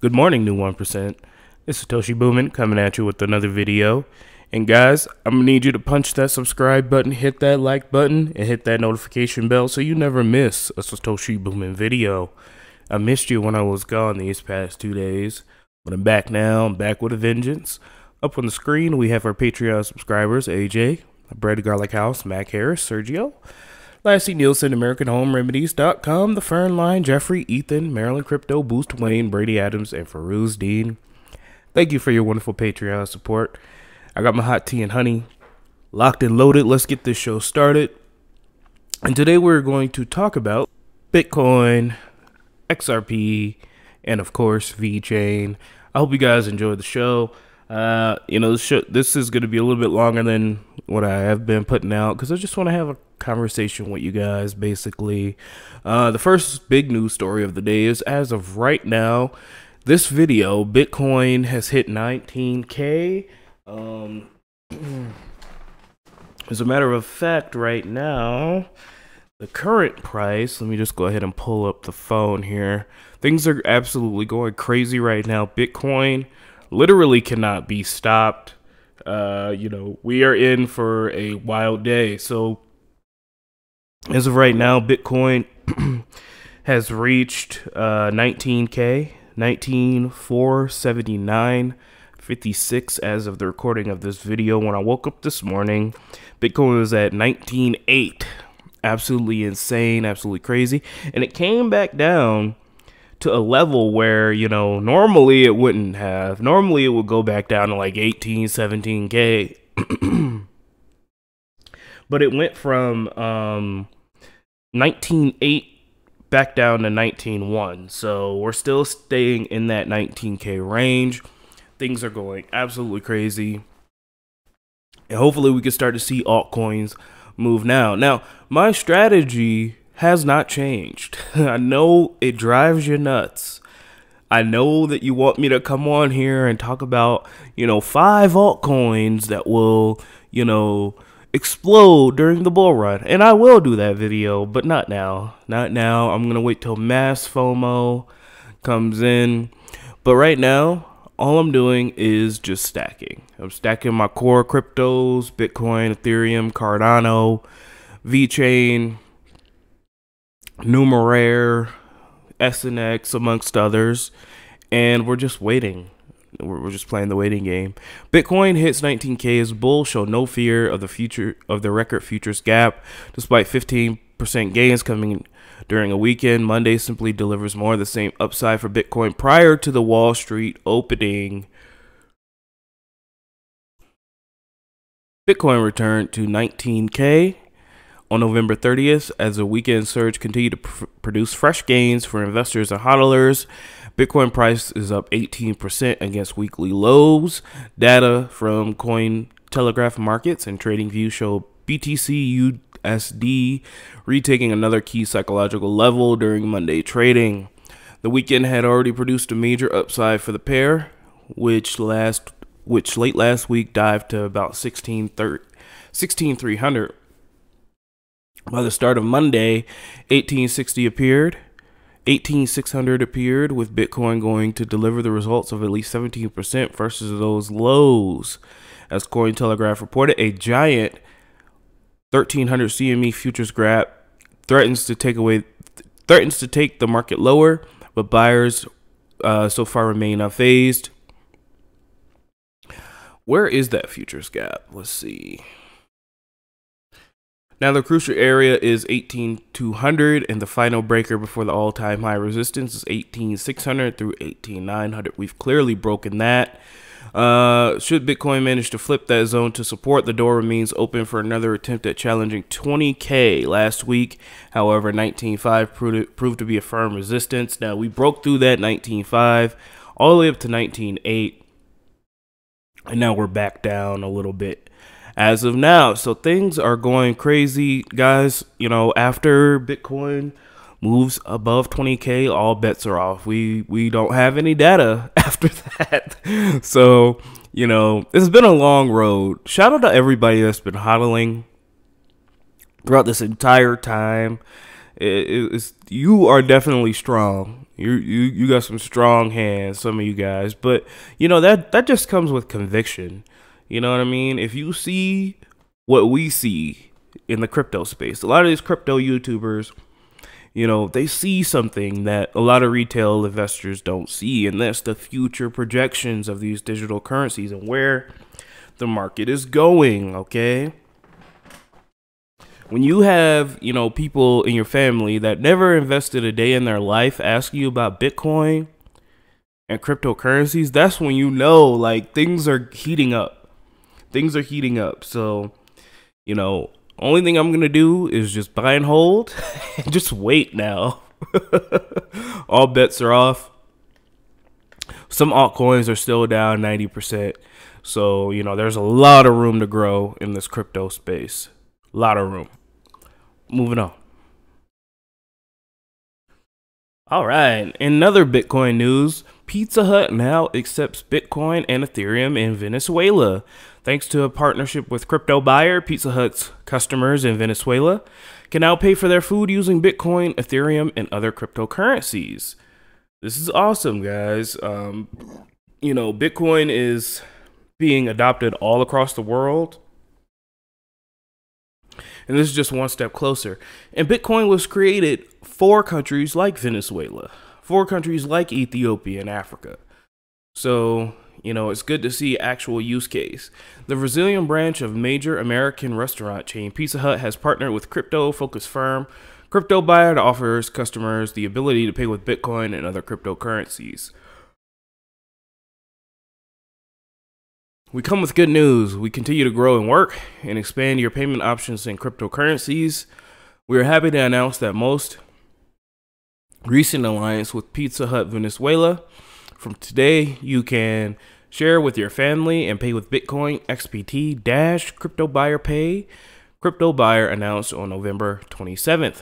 Good morning, new 1%. It's Satoshi Boomin coming at you with another video. And guys, I'm going to need you to punch that subscribe button, hit that like button, and hit that notification bell so you never miss a Satoshi Boomin video. I missed you when I was gone these past 2 days, but I'm back now. I'm back with a vengeance. Up on the screen, we have our Patreon subscribers, AJ, Bread Garlic House, Mac Harris, Sergio, Lassie Nielsen, AmericanHomeRemedies.com, The Fern Line, Jeffrey, Ethan, Maryland Crypto, Boost Wayne, Brady Adams, and Farooz Dean. Thank you for your wonderful Patreon support. I got my hot tea and honey locked and loaded. Let's get this show started. And today we're going to talk about Bitcoin, XRP, and of course VeChain. I hope you guys enjoyed the show. This is going to be a little bit longer than what I have been putting out because I just want to have a conversation with you guys, basically. The first big news story of the day is, as of right now, this video, Bitcoin has hit 19K. As a matter of fact, right now, the current price, let me just go ahead and pull up the phone here. Things are absolutely going crazy right now. Bitcoin literally cannot be stopped. We are in for a wild day. So as of right now, Bitcoin has reached 19K, 19,479.56 as of the recording of this video. When I woke up this morning, Bitcoin was at 19,800. Absolutely insane, absolutely crazy. And it came back down to a level where, you know, normally it wouldn't have. Normally it would go back down to like 18, 17K. But it went from 19.8 back down to 19.1. So we're still staying in that 19K range. Things are going absolutely crazy. And hopefully we can start to see altcoins move now. Now, my strategy has not changed. I know it drives you nuts. I know that you want me to come on here and talk about, you know, 5 altcoins that will, you know, explode during the bull run. And I will do that video, but not now. Not now. I'm going to wait till mass FOMO comes in. But right now, all I'm doing is just stacking. I'm stacking my core cryptos, Bitcoin, Ethereum, Cardano, VeChain, numeraire, snx, amongst others, and we're just waiting. We're just playing the waiting game. Bitcoin hits 19K as bull. Show no fear of the future of the record futures gap, despite 15% gains coming during a weekend. Monday simply delivers more of the same upside for Bitcoin prior to the Wall Street opening. Bitcoin returned to 19K on November 30th, as the weekend surge continued to produce fresh gains for investors and hodlers. Bitcoin price is up 18% against weekly lows. Data from Coin Telegraph Markets and Trading View show BTC USD retaking another key psychological level during Monday trading. The weekend had already produced a major upside for the pair, which late last week dived to about 16,300. By the start of Monday, 18,600 appeared, with Bitcoin going to deliver the results of at least 17% versus those lows. As Coin Telegraph reported, a giant 1,300 CME futures grab threatens to take the market lower, but buyers so far remain unfazed. Where is that futures gap? Let's see. Now, the crucial area is 18,200, and the final breaker before the all-time high resistance is 18,600 through 18,900. We've clearly broken that. Should Bitcoin manage to flip that zone to support, the door remains open for another attempt at challenging 20K. Last week, however, 19.5 proved to be a firm resistance. Now, we broke through that 19.5 all the way up to 19.8, and now we're back down a little bit as of now. So things are going crazy, guys. You know, after Bitcoin moves above 20K, all bets are off. We don't have any data after that. So, you know, it's been a long road. Shout out to everybody that's been hodling throughout this entire time. You are definitely strong. You got some strong hands, some of you guys. But, you know, that just comes with conviction. You know what I mean? If you see what we see in the crypto space, a lot of these crypto YouTubers, you know, they see something that a lot of retail investors don't see, and that's the future projections of these digital currencies and where the market is going, okay? When you have, you know, people in your family that never invested a day in their life asking you about Bitcoin and cryptocurrencies, that's when you know, like, things are heating up. Things are heating up. So, you know, only thing I'm going to do is just buy and hold and just wait now. All bets are off. Some altcoins are still down 90%. So, you know, there's a lot of room to grow in this crypto space. A lot of room. Moving on. All right. In other Bitcoin news, Pizza Hut now accepts Bitcoin and Ethereum in Venezuela. Thanks to a partnership with Crypto Buyer, Pizza Hut's customers in Venezuela can now pay for their food using Bitcoin, Ethereum, and other cryptocurrencies. This is awesome, guys. You know, Bitcoin is being adopted all across the world, and this is just one step closer. And Bitcoin was created for countries like Venezuela, for countries like Ethiopia and Africa. So, you know, it's good to see actual use case. The Brazilian branch of major American restaurant chain Pizza Hut has partnered with crypto-focused firm Crypto Buyer to offer customers the ability to pay with Bitcoin and other cryptocurrencies. We come with good news. We continue to grow and work and expand your payment options in cryptocurrencies. We are happy to announce that most recent alliance with Pizza Hut Venezuela. From today, you can share with your family and pay with Bitcoin, XPT, Dash, Crypto Buyer Pay. Crypto Buyer announced on November 27th.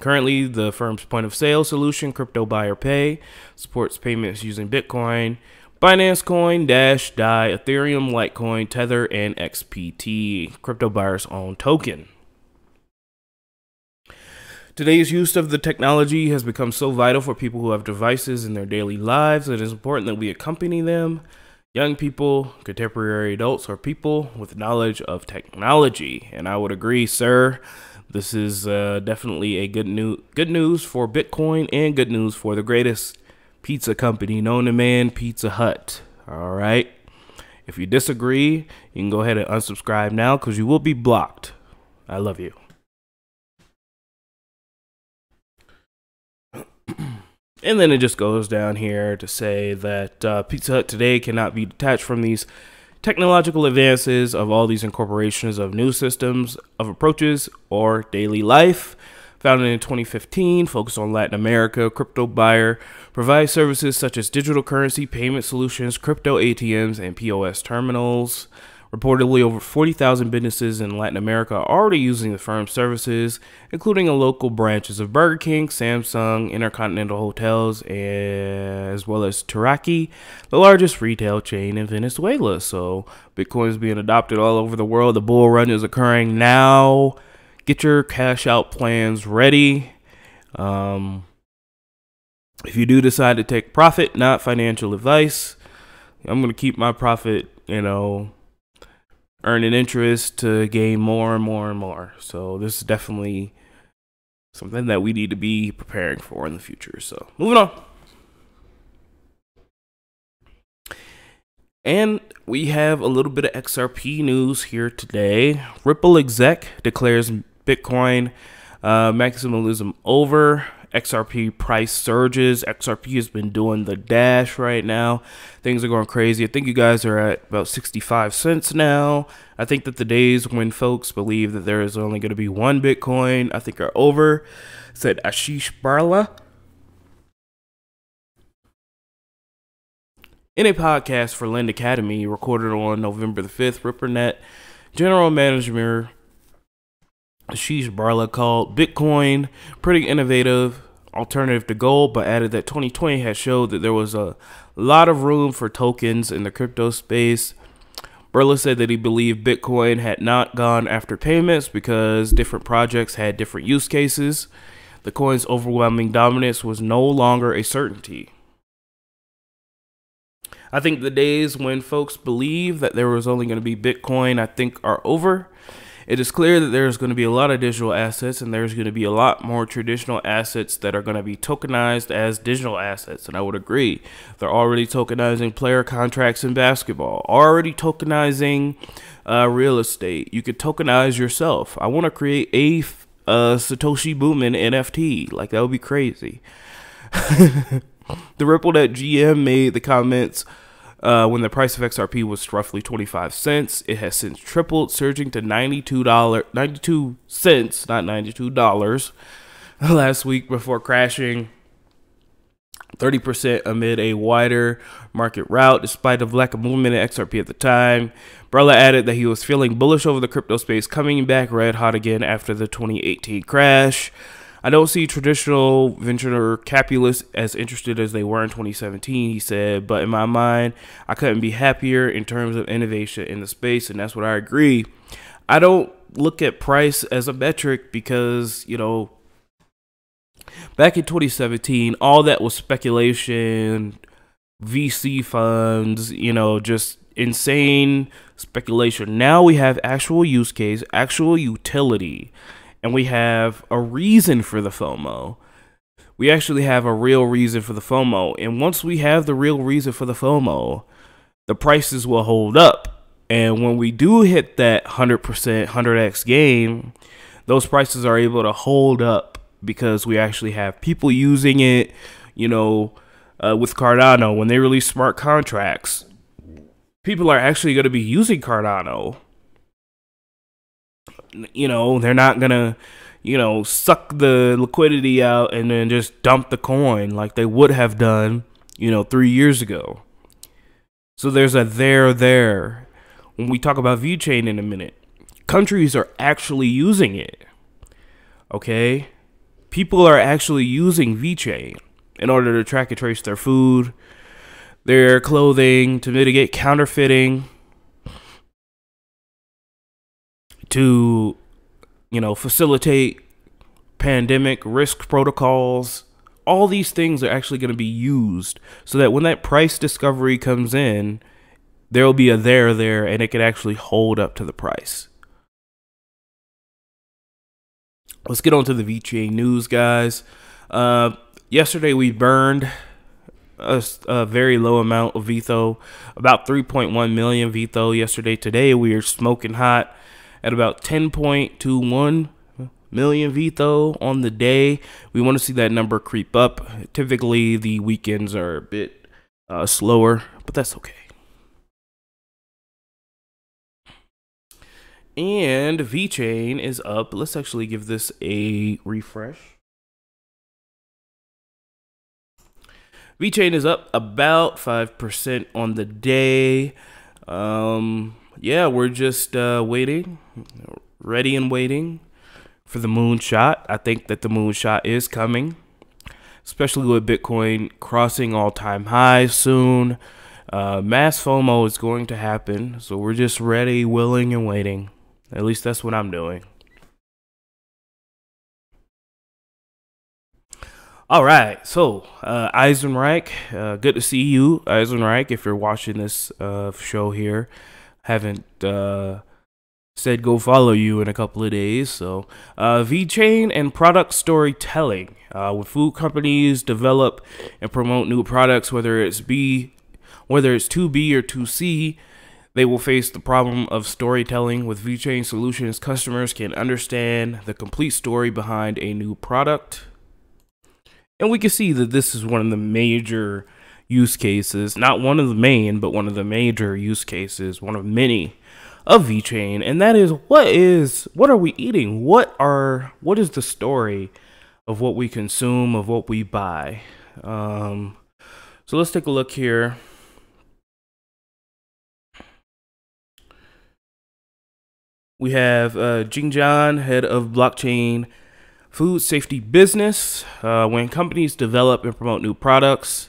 Currently, the firm's point of sale solution, Crypto Buyer Pay, supports payments using Bitcoin, Binance coin, Dash, DAI, Ethereum, Litecoin, Tether, and XPT, Crypto Buyer's own token. Today's use of the technology has become so vital for people who have devices in their daily lives that it is important that we accompany them, young people, contemporary adults, or people with knowledge of technology. And I would agree, sir. This is definitely a good news for Bitcoin and good news for the greatest pizza company known to man, Pizza Hut. All right. If you disagree, you can go ahead and unsubscribe now because you will be blocked. I love you. And then it just goes down here to say that Pizza Hut today cannot be detached from these technological advances of all these incorporations of new systems of approaches or daily life. Founded in 2015, focused on Latin America, Crypto Buyer provides services such as digital currency, payment solutions, crypto ATMs, and POS terminals. Reportedly, over 40,000 businesses in Latin America are already using the firm's services, including local branches of Burger King, Samsung, Intercontinental Hotels, as well as Tiraqui, the largest retail chain in Venezuela. So Bitcoin is being adopted all over the world. The bull run is occurring now. Get your cash out plans ready. If you do decide to take profit, not financial advice, I'm going to keep my profit, you know, earning interest to gain more and more and more. So this is definitely something that we need to be preparing for in the future. So moving on. And we have a little bit of XRP news here today. Ripple exec declares Bitcoin maximalism over. XRP price surges. XRP has been doing the dash right now. Things are going crazy. I think you guys are at about 65 cents now. I think that the days when folks believe that there is only going to be one Bitcoin, I think, are over, said Asheesh Birla in a podcast for Lind Academy recorded on November the 5th. RippleNet general manager Asheesh Birla called Bitcoin pretty innovative alternative to gold, but added that 2020 has showed that there was a lot of room for tokens in the crypto space. Birla said that he believed Bitcoin had not gone after payments because different projects had different use cases. the coin's overwhelming dominance was no longer a certainty. I think the days when folks believed that there was only going to be Bitcoin, I think, are over. It is clear that there's going to be a lot of digital assets, and there's going to be a lot more traditional assets that are going to be tokenized as digital assets. And I would agree. They're already tokenizing player contracts in basketball, already tokenizing real estate. You could tokenize yourself. I want to create a Satoshi Boomin NFT. Like, that would be crazy. The RippleNet GM made the comments when the price of XRP was roughly 25 cents. It has since tripled, surging to $92, not $92 last week before crashing 30% amid a wider market rout. Despite of lack of movement in XRP at the time, Birla added that he was feeling bullish over the crypto space coming back red hot again after the 2018 crash. I don't see traditional venture capitalists as interested as they were in 2017, he said, but in my mind, I couldn't be happier in terms of innovation in the space, and that's what I agree. I don't look at price as a metric because, you know, back in 2017, all that was speculation, VC funds, you know, just insane speculation. Now we have actual use case, actual utility. And we have a reason for the FOMO. We actually have a real reason for the FOMO. And once we have the real reason for the FOMO, the prices will hold up. And when we do hit that 100%, 100x game, those prices are able to hold up because we actually have people using it. You know, with Cardano, when they release smart contracts, people are actually going to be using Cardano. You know, they're not gonna, you know, suck the liquidity out and then just dump the coin like they would have done, you know, 3 years ago. So there's a there. When we talk about VeChain in a minute, countries are actually using it. Okay, people are actually using VeChain in order to track and trace their food, their clothing, to mitigate counterfeiting, to, you know, facilitate pandemic risk protocols. All these things are actually going to be used so that when that price discovery comes in, there'll be a there and it can actually hold up to the price. Let's get on to the VeChain news, guys. Yesterday we burned a very low amount of VTHO, about 3.1 million VTHO yesterday. Today we are smoking hot at about 10.21 million VTHO on the day. We want to see that number creep up. Typically, the weekends are a bit slower, but that's okay. And VeChain is up. Let's actually give this a refresh. VeChain is up about 5% on the day. Yeah, we're just waiting, ready and waiting for the moonshot. I think that the moonshot is coming, especially with Bitcoin crossing all-time highs soon. Mass FOMO is going to happen, so we're just ready, willing, and waiting. At least that's what I'm doing. All right, so Eisenreich, good to see you, Eisenreich, if you're watching this show here. Haven't said go follow you in a couple of days. So VeChain and product storytelling. When food companies develop and promote new products, whether it's 2B or 2C, they will face the problem of storytelling. With VeChain solutions, customers can understand the complete story behind a new product. And we can see that this is one of the major use cases, not one of the main, but one of the major use cases, one of many of VeChain, and that is what are we eating? What is the story of what we consume, of what we buy? So let's take a look here. We have Jing John, head of blockchain food safety business. When companies develop and promote new products,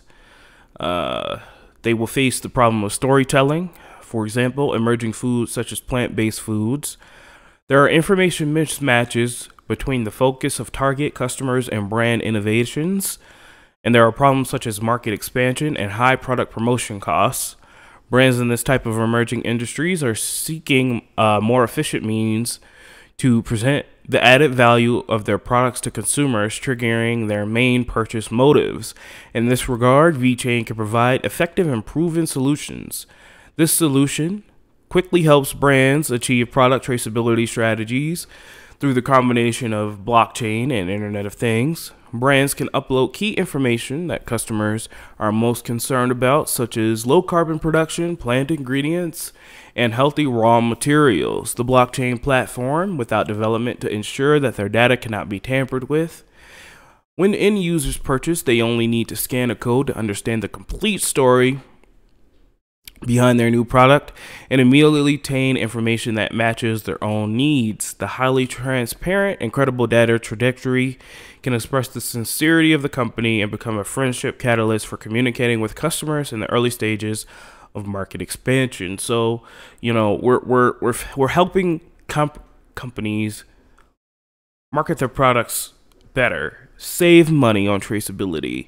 they will face the problem of storytelling. For example, emerging foods such as plant-based foods. There are information mismatches between the focus of target customers and brand innovations, and there are problems such as market expansion and high product promotion costs. Brands in this type of emerging industries are seeking more efficient means to present the added value of their products to consumers, triggering their main purchase motives. In this regard, VeChain can provide effective and proven solutions. This solution quickly helps brands achieve product traceability strategies through the combination of blockchain and Internet of Things. Brands can upload key information that customers are most concerned about, such as low carbon production, plant ingredients, and healthy raw materials. The blockchain platform without development to ensure that their data cannot be tampered with. When end users purchase, they only need to scan a code to understand the complete story behind their new product and immediately obtain information that matches their own needs. The highly transparent and credible data trajectory can express the sincerity of the company and become a friendship catalyst for communicating with customers in the early stages of market expansion. So, you know, we're helping companies market their products better, save money on traceability,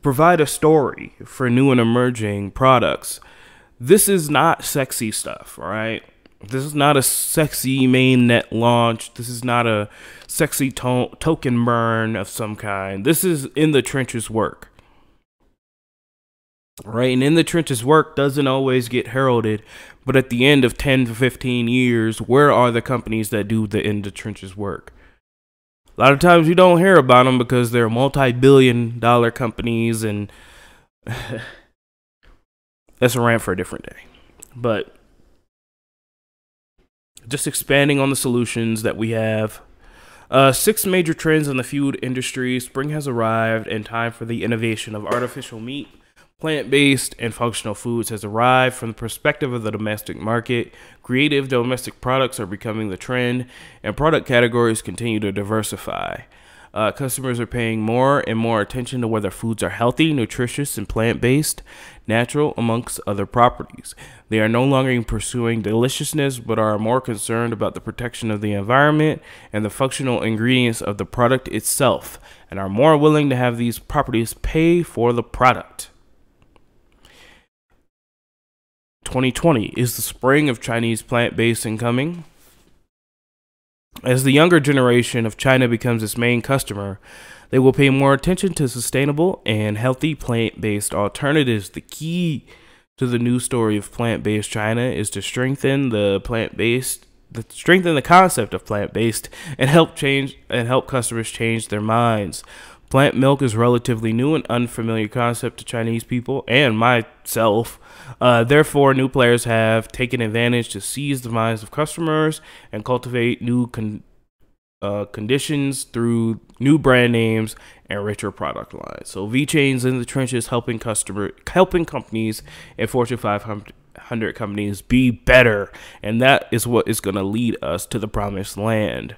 provide a story for new and emerging products. This is not sexy stuff, all right? This is not a sexy mainnet launch. This is not a sexy token burn of some kind. This is in the trenches work, right? And in the trenches work doesn't always get heralded, but at the end of 10 to 15 years, where are the companies that do the in the trenches work? A lot of times you don't hear about them because they're multi-billion dollar companies, and that's a rant for a different day. But just expanding on the solutions that we have. Six major trends in the food industry. Spring has arrived and time for the innovation of artificial meat, plant-based, and functional foods has arrived. From the perspective of the domestic market, creative domestic products are becoming the trend, and product categories continue to diversify. Customers are paying more and more attention to whether foods are healthy, nutritious, and plant-based, natural, amongst other properties. They are no longer pursuing deliciousness, but are more concerned about the protection of the environment and the functional ingredients of the product itself, and are more willing to have these properties pay for the product. 2020 is the spring of Chinese plant-based incoming. As the younger generation of China becomes its main customer, they will pay more attention to sustainable and healthy plant-based alternatives. The key to the new story of plant-based China is to strengthen the concept of plant-based and help customers change their minds. Plant milk is relatively new and unfamiliar concept to Chinese people and myself. Therefore, new players have taken advantage to seize the minds of customers and cultivate new conditions through new brand names and richer product lines. So VeChain's in the trenches, helping companies and Fortune 500 companies be better, and that is what is going to lead us to the promised land.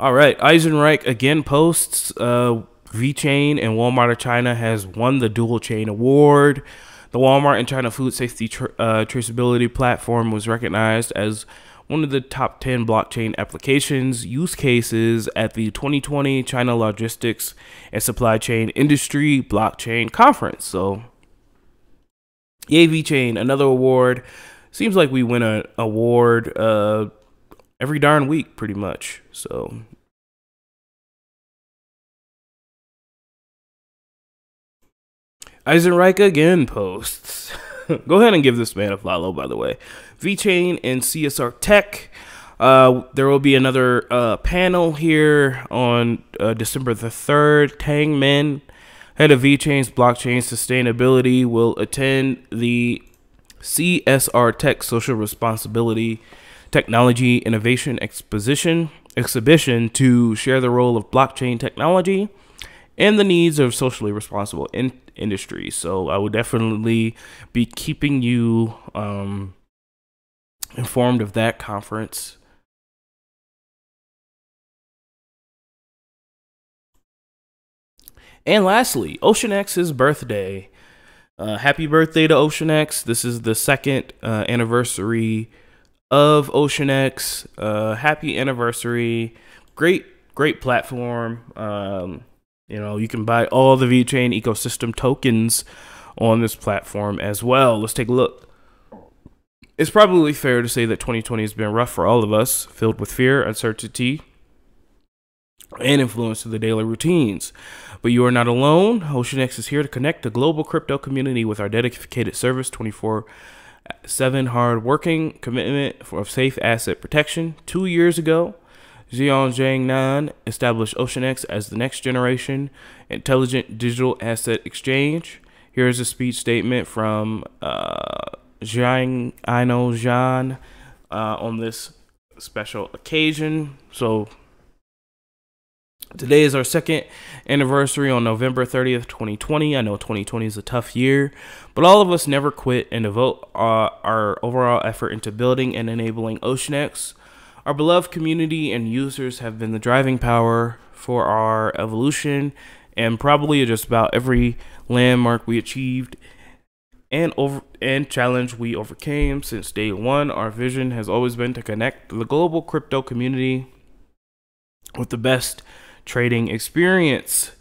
All right, Eisenreich again posts, VeChain and Walmart of China has won the Dual Chain Award. The Walmart and China Food Safety Traceability Platform was recognized as one of the top 10 blockchain applications use cases at the 2020 China Logistics and Supply Chain Industry Blockchain Conference. So, yay VeChain, another award. Seems like we win an award every darn week, pretty much. So, Eisenreich again posts. Go ahead and give this man a follow, by the way. VeChain and CSR Tech. There will be another panel here on December the 3rd. Tang Min, head of VeChain's blockchain sustainability, will attend the CSR Tech Social Responsibility Technology Innovation Exhibition to share the role of blockchain technology and the needs of socially responsible industries. So I will definitely be keeping you informed of that conference. And lastly, Ocean X's birthday. Happy birthday to Ocean X. This is the second anniversary of Ocean X. Happy anniversary. Great platform. You know, you can buy all the VeChain ecosystem tokens on this platform as well. Let's take a look. It's probably fair to say that 2020 has been rough for all of us, filled with fear, uncertainty, and influence to the daily routines. But you are not alone. OceanX is here to connect the global crypto community with our dedicated service, 24/7 hard-working commitment for safe asset protection. 2 years ago, Xian Zhang Nan established OceanX as the next generation intelligent digital asset exchange. Here is a speech statement from Zhang Aino on this special occasion. So today is our second anniversary on November 30th, 2020. I know 2020 is a tough year, but all of us never quit and devote our overall effort into building and enabling OceanX. Our beloved community and users have been the driving power for our evolution, and probably just about every landmark we achieved and challenge we overcame since day one. Our vision has always been to connect the global crypto community with the best trading experience.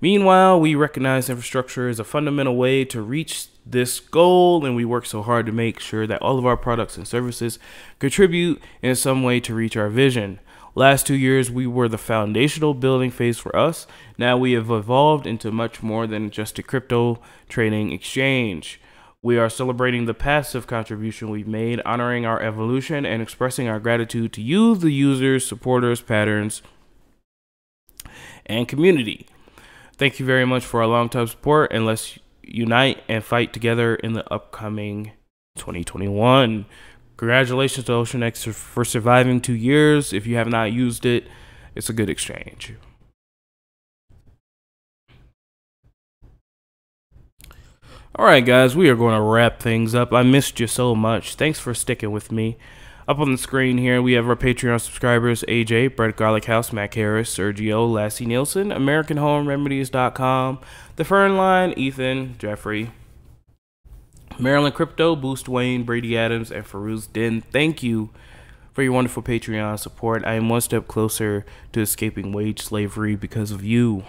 Meanwhile, we recognize infrastructure is a fundamental way to reach this goal, and we work so hard to make sure that all of our products and services contribute in some way to reach our vision. Last 2 years, we were the foundational building phase for us. Now we have evolved into much more than just a crypto trading exchange. We are celebrating the passive contribution we've made, honoring our evolution, and expressing our gratitude to you, the users, supporters, patterns, and community. Thank you very much for our long-time support, and let's unite and fight together in the upcoming 2021. Congratulations to OceanX for surviving 2 years. If you have not used it, it's a good exchange. All right, guys, we are going to wrap things up. I missed you so much. Thanks for sticking with me. Up on the screen here, we have our Patreon subscribers, AJ, Brett Garlickhouse, Mac Harris, Sergio, Lassie Nielsen, AmericanHomeRemedies.com, The Fern Line, Ethan, Jeffrey, Maryland Crypto, Boost Wayne, Brady Adams, and Farouz Din. Thank you for your wonderful Patreon support. I am one step closer to escaping wage slavery because of you.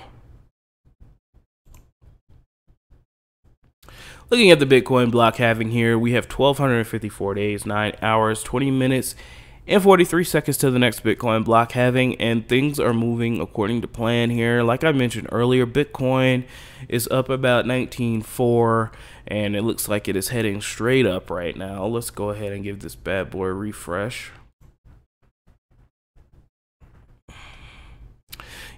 Looking at the Bitcoin block halving here, we have 1,254 days, 9 hours, 20 minutes, and 43 seconds to the next Bitcoin block halving, and things are moving according to plan here. Like I mentioned earlier, Bitcoin is up about 19.4, and it looks like it is heading straight up right now. Let's go ahead and give this bad boy a refresh.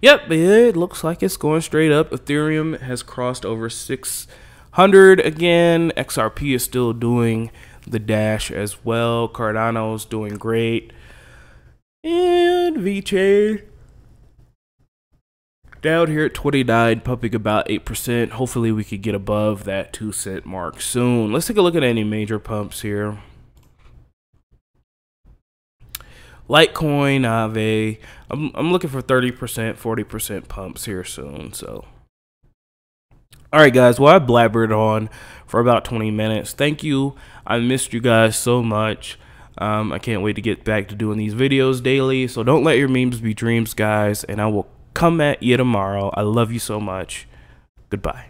Yep, it looks like it's going straight up. Ethereum has crossed over 600 again. XRP is still doing the dash as well. Cardano's doing great, and VeChain down here at 29, pumping about 8%. Hopefully we could get above that 2 cent mark soon. Let's take a look at any major pumps here. Litecoin, Aave. I'm looking for 30%, 40% pumps here soon. So all right, guys, well, I blabbered on for about 20 minutes. Thank you. I missed you guys so much. I can't wait to get back to doing these videos daily. So don't let your memes be dreams, guys, and I will come at you tomorrow. I love you so much. Goodbye.